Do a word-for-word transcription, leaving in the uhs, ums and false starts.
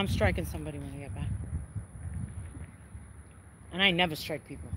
I'm striking somebody when I get back. And I never strike people.